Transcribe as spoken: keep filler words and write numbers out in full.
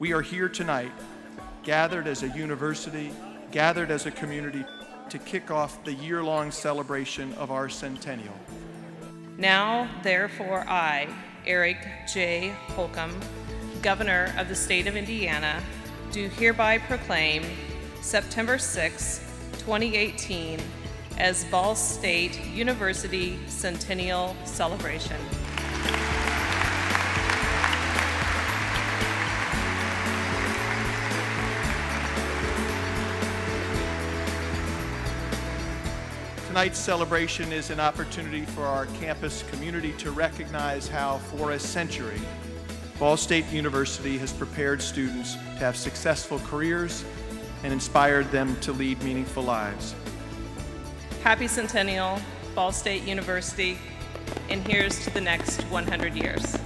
We are here tonight, gathered as a university, gathered as a community, to kick off the year-long celebration of our centennial. Now, therefore, I, Eric J. Holcomb, Governor of the State of Indiana, do hereby proclaim September sixth, twenty eighteen, as Ball State University Centennial Celebration. Tonight's celebration is an opportunity for our campus community to recognize how, for a century, Ball State University has prepared students to have successful careers and inspired them to lead meaningful lives. Happy Centennial, Ball State University, and here's to the next one hundred years.